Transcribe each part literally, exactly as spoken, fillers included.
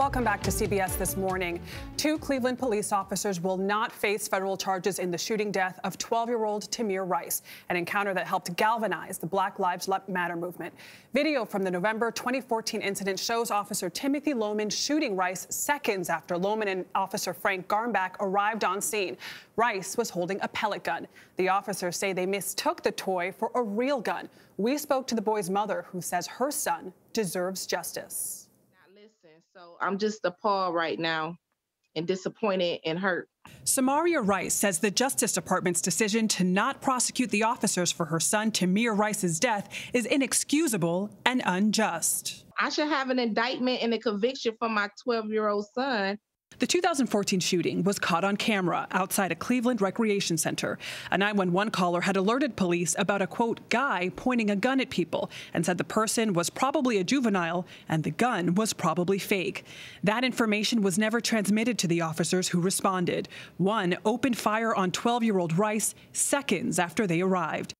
Welcome back to C B S This Morning. Two Cleveland police officers will not face federal charges in the shooting death of twelve-year-old Tamir Rice, an encounter that helped galvanize the Black Lives Matter movement. Video from the November twenty fourteen incident shows Officer Timothy Lohman shooting Rice seconds after Lohman and Officer Frank Garmback arrived on scene. Rice was holding a pellet gun. The officers say they mistook the toy for a real gun. We spoke to the boy's mother, who says her son deserves justice. So I'm just appalled right now and disappointed and hurt. Samaria Rice says the Justice Department's decision to not prosecute the officers for her son Tamir Rice's death is inexcusable and unjust. I should have an indictment and a conviction for my twelve-year-old son. The two thousand fourteen shooting was caught on camera outside a Cleveland recreation center. A nine one one caller had alerted police about a, quote, guy pointing a gun at people and said the person was probably a juvenile and the gun was probably fake. That information was never transmitted to the officers who responded. One opened fire on twelve-year-old Rice seconds after they arrived.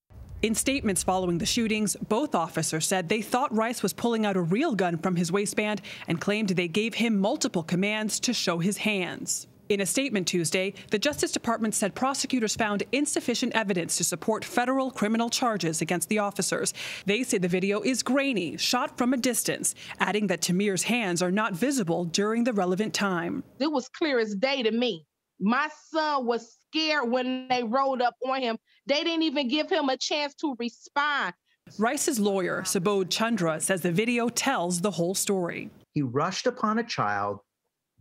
In statements following the shootings, both officers said they thought Rice was pulling out a real gun from his waistband and claimed they gave him multiple commands to show his hands. In a statement Tuesday, the Justice Department said prosecutors found insufficient evidence to support federal criminal charges against the officers. They say the video is grainy, shot from a distance, adding that Tamir's hands are not visible during the relevant time. It was clear as day to me. My son was scared when they rolled up on him. They didn't even give him a chance to respond. Rice's lawyer, Subodh Chandra, says the video tells the whole story. He rushed upon a child,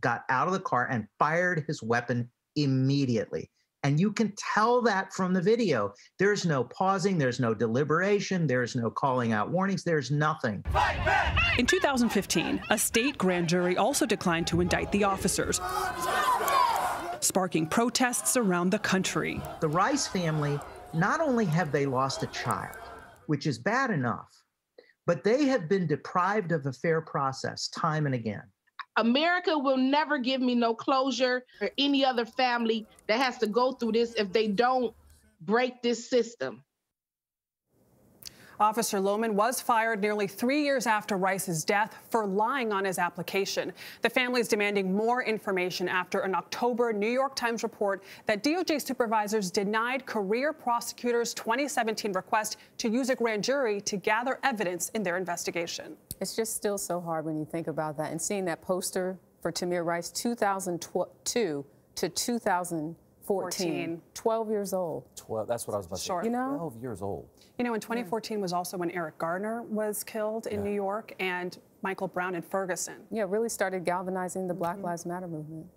got out of the car, and fired his weapon immediately. And you can tell that from the video. There's no pausing, there's no deliberation, there's no calling out warnings, there's nothing. Fight back! In two thousand fifteen, a state grand jury also declined to indict the officers, sparking protests around the country. The Rice family, not only have they lost a child, which is bad enough, but they have been deprived of a fair process time and again. America will never give me no closure or any other family that has to go through this if they don't break this system. Officer Lohman was fired nearly three years after Rice's death for lying on his application. The family is demanding more information after an October New York Times report that D O J supervisors denied career prosecutors' twenty seventeen request to use a grand jury to gather evidence in their investigation. It's just still so hard when you think about that. And seeing that poster for Tamir Rice, two thousand two to two thousand fourteen. fourteen. twelve years old. twelve, that's what I was about to say. You know? twelve years old. You know, in twenty fourteen yeah. was also when Eric Garner was killed in yeah. New York, and Michael Brown in Ferguson. Yeah, really started galvanizing the Black mm-hmm. Lives Matter movement.